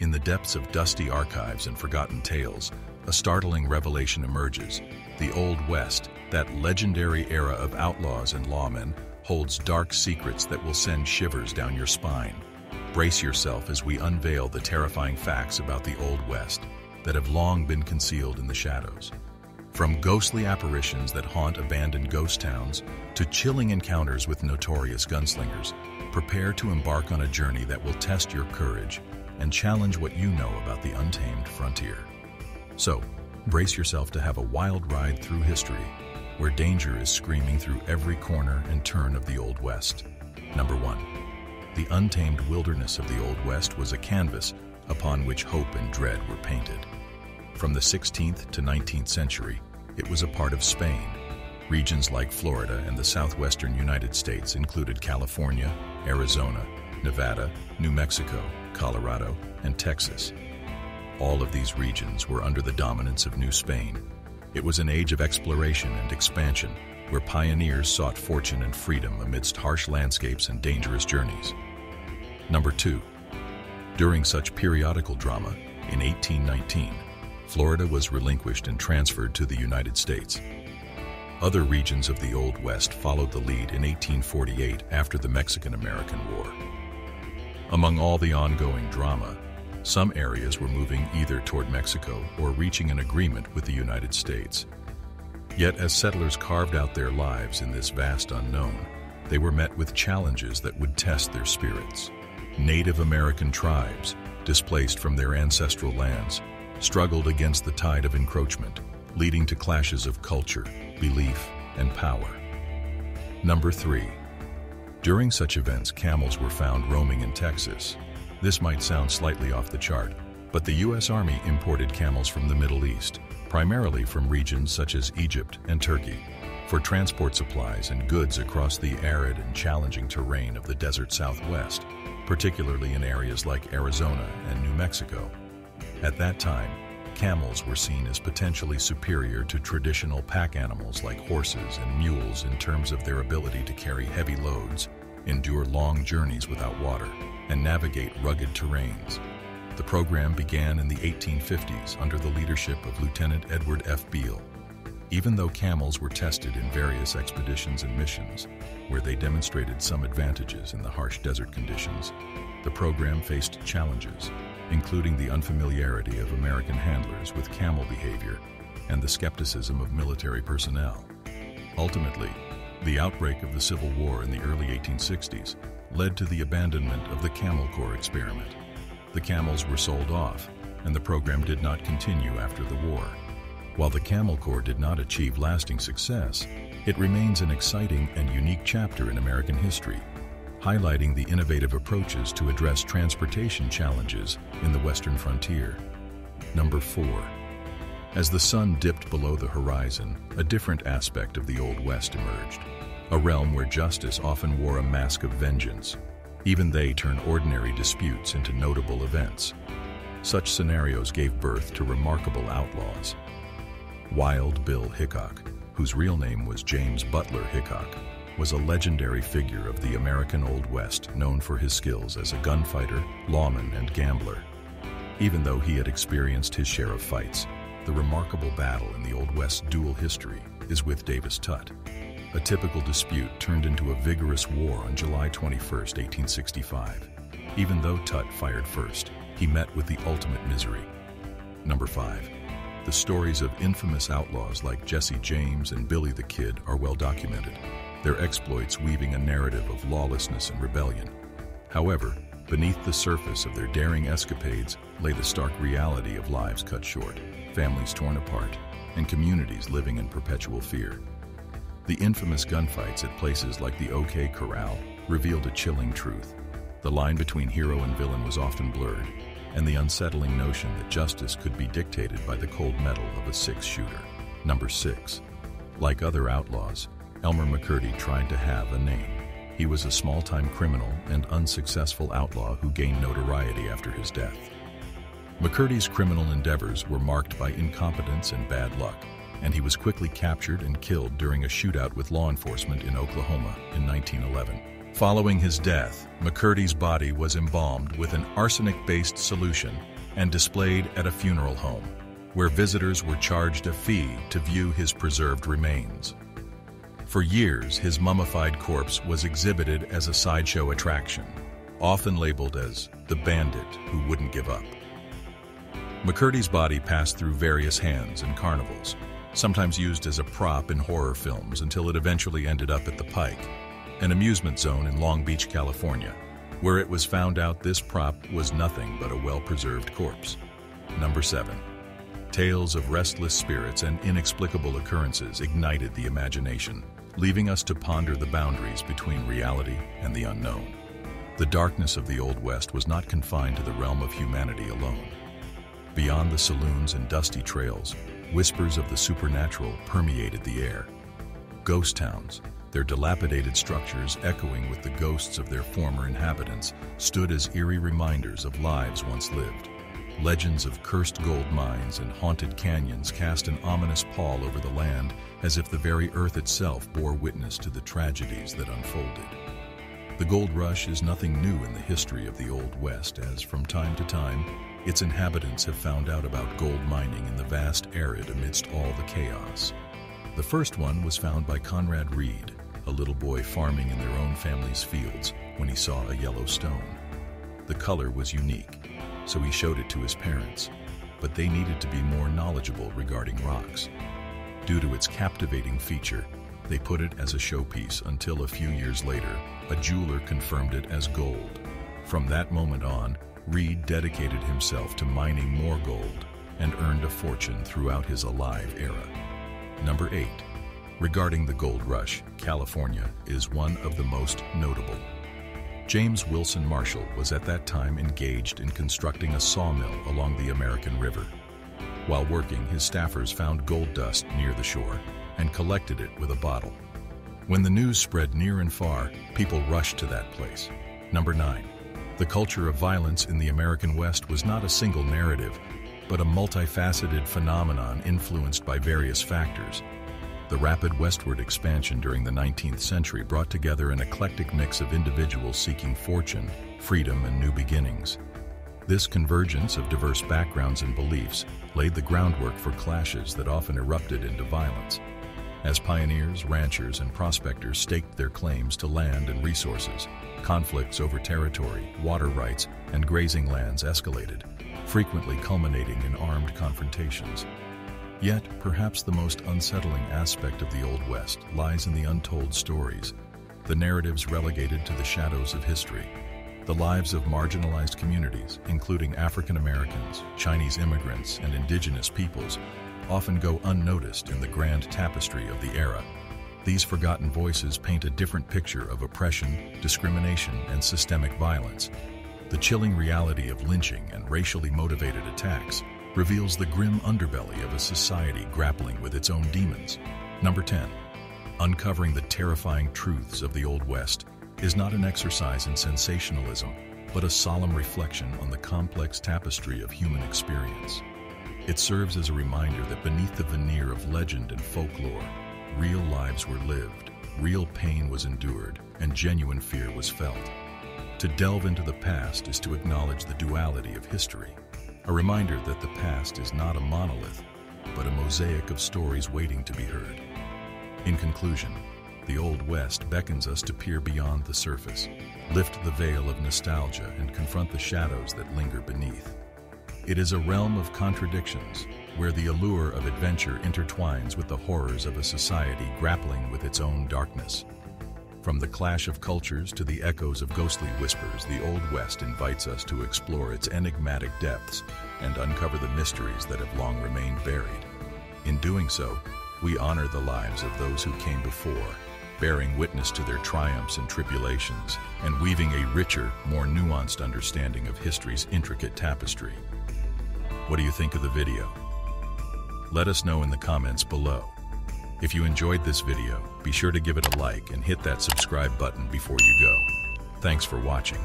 In the depths of dusty archives and forgotten tales, a startling revelation emerges. The Old West, that legendary era of outlaws and lawmen, holds dark secrets that will send shivers down your spine. Brace yourself as we unveil the terrifying facts about the Old West that have long been concealed in the shadows. From ghostly apparitions that haunt abandoned ghost towns to chilling encounters with notorious gunslingers, prepare to embark on a journey that will test your courage and challenge what you know about the untamed frontier. So, brace yourself to have a wild ride through history, where danger is screaming through every corner and turn of the Old West. Number 1. The untamed wilderness of the Old West was a canvas upon which hope and dread were painted. From the 16th to 19th century, it was a part of Spain. Regions like Florida and the southwestern United States included California, Arizona, Nevada, New Mexico, Colorado, and Texas. All of these regions were under the dominance of New Spain. It was an age of exploration and expansion, where pioneers sought fortune and freedom amidst harsh landscapes and dangerous journeys. Number 2. During such periodical drama, in 1819, Florida was relinquished and transferred to the United States. Other regions of the Old West followed the lead in 1848 after the Mexican-American War. Among all the ongoing drama, some areas were moving either toward Mexico or reaching an agreement with the United States. Yet as settlers carved out their lives in this vast unknown, they were met with challenges that would test their spirits. Native American tribes, displaced from their ancestral lands, struggled against the tide of encroachment, leading to clashes of culture, belief, and power. Number 3. During such events, camels were found roaming in Texas. This might sound slightly off the chart, but the U.S. Army imported camels from the Middle East, primarily from regions such as Egypt and Turkey, for transport supplies and goods across the arid and challenging terrain of the desert Southwest, particularly in areas like Arizona and New Mexico. At that time, camels were seen as potentially superior to traditional pack animals like horses and mules in terms of their ability to carry heavy loads, endure long journeys without water, and navigate rugged terrains. The program began in the 1850s under the leadership of Lieutenant Edward F. Beale. Even though camels were tested in various expeditions and missions, where they demonstrated some advantages in the harsh desert conditions, the program faced challenges, including the unfamiliarity of American handlers with camel behavior and the skepticism of military personnel. Ultimately, the outbreak of the Civil War in the early 1860s led to the abandonment of the Camel Corps experiment. The camels were sold off, and the program did not continue after the war. While the Camel Corps did not achieve lasting success, it remains an exciting and unique chapter in American history, highlighting the innovative approaches to address transportation challenges in the Western frontier. Number 4. As the sun dipped below the horizon, a different aspect of the Old West emerged, a realm where justice often wore a mask of vengeance. Even they turn ordinary disputes into notable events. Such scenarios gave birth to remarkable outlaws. Wild Bill Hickok, whose real name was James Butler Hickok, was a legendary figure of the American Old West, known for his skills as a gunfighter, lawman, and gambler. Even though he had experienced his share of fights, the remarkable battle in the Old West duel history is with Davis Tutt. A typical dispute turned into a vigorous war on July 21, 1865. Even though Tutt fired first, he met with the ultimate misery. Number 5. The stories of infamous outlaws like Jesse James and Billy the Kid are well documented, their exploits weaving a narrative of lawlessness and rebellion. However, beneath the surface of their daring escapades lay the stark reality of lives cut short, families torn apart, and communities living in perpetual fear. The infamous gunfights at places like the O.K. Corral revealed a chilling truth. The line between hero and villain was often blurred, and the unsettling notion that justice could be dictated by the cold metal of a six-shooter. Number 6. Like other outlaws, Elmer McCurdy tried to have a name. He was a small-time criminal and unsuccessful outlaw who gained notoriety after his death. McCurdy's criminal endeavors were marked by incompetence and bad luck, and he was quickly captured and killed during a shootout with law enforcement in Oklahoma in 1911, Following his death, McCurdy's body was embalmed with an arsenic-based solution and displayed at a funeral home, where visitors were charged a fee to view his preserved remains. For years, his mummified corpse was exhibited as a sideshow attraction, often labeled as the bandit who wouldn't give up. McCurdy's body passed through various hands and carnivals, sometimes used as a prop in horror films until it eventually ended up at the Pike, an amusement zone in Long Beach, California, where it was found out this prop was nothing but a well-preserved corpse. Number 7. Tales of restless spirits and inexplicable occurrences ignited the imagination, leaving us to ponder the boundaries between reality and the unknown. The darkness of the Old West was not confined to the realm of humanity alone. Beyond the saloons and dusty trails, whispers of the supernatural permeated the air. Ghost towns, their dilapidated structures echoing with the ghosts of their former inhabitants, stood as eerie reminders of lives once lived. Legends of cursed gold mines and haunted canyons cast an ominous pall over the land, as if the very earth itself bore witness to the tragedies that unfolded. The gold rush is nothing new in the history of the Old West, as from time to time, its inhabitants have found out about gold mining in the vast arid amidst all the chaos. The first one was found by Conrad Reed, a little boy farming in their own family's fields, when he saw a yellow stone. The color was unique, so he showed it to his parents, but they needed to be more knowledgeable regarding rocks. Due to its captivating feature, they put it as a showpiece until a few years later, a jeweler confirmed it as gold. From that moment on, Reed dedicated himself to mining more gold and earned a fortune throughout his alive era. Number 8. Regarding the gold rush, California is one of the most notable. James Wilson Marshall was at that time engaged in constructing a sawmill along the American River. While working, his staffers found gold dust near the shore and collected it with a bottle. When the news spread near and far, people rushed to that place. Number 9. The culture of violence in the American West was not a single narrative, but a multifaceted phenomenon influenced by various factors. The rapid westward expansion during the 19th century brought together an eclectic mix of individuals seeking fortune, freedom, and new beginnings. This convergence of diverse backgrounds and beliefs laid the groundwork for clashes that often erupted into violence, as pioneers, ranchers, and prospectors staked their claims to land and resources. Conflicts over territory, water rights, and grazing lands escalated, frequently culminating in armed confrontations. Yet, perhaps the most unsettling aspect of the Old West lies in the untold stories, the narratives relegated to the shadows of history, the lives of marginalized communities, including African Americans, Chinese immigrants, and indigenous peoples, often go unnoticed in the grand tapestry of the era. These forgotten voices paint a different picture of oppression, discrimination, and systemic violence. The chilling reality of lynching and racially motivated attacks reveals the grim underbelly of a society grappling with its own demons. Number 10. Uncovering the terrifying truths of the Old West is not an exercise in sensationalism, but a solemn reflection on the complex tapestry of human experience. It serves as a reminder that beneath the veneer of legend and folklore, real lives were lived, real pain was endured, and genuine fear was felt. To delve into the past is to acknowledge the duality of history, a reminder that the past is not a monolith, but a mosaic of stories waiting to be heard. In conclusion, the Old West beckons us to peer beyond the surface, lift the veil of nostalgia, and confront the shadows that linger beneath. It is a realm of contradictions, where the allure of adventure intertwines with the horrors of a society grappling with its own darkness. From the clash of cultures to the echoes of ghostly whispers, the Old West invites us to explore its enigmatic depths and uncover the mysteries that have long remained buried. In doing so, we honor the lives of those who came before, bearing witness to their triumphs and tribulations, and weaving a richer, more nuanced understanding of history's intricate tapestry. What do you think of the video? Let us know in the comments below. If you enjoyed this video, be sure to give it a like and hit that subscribe button before you go. Thanks for watching.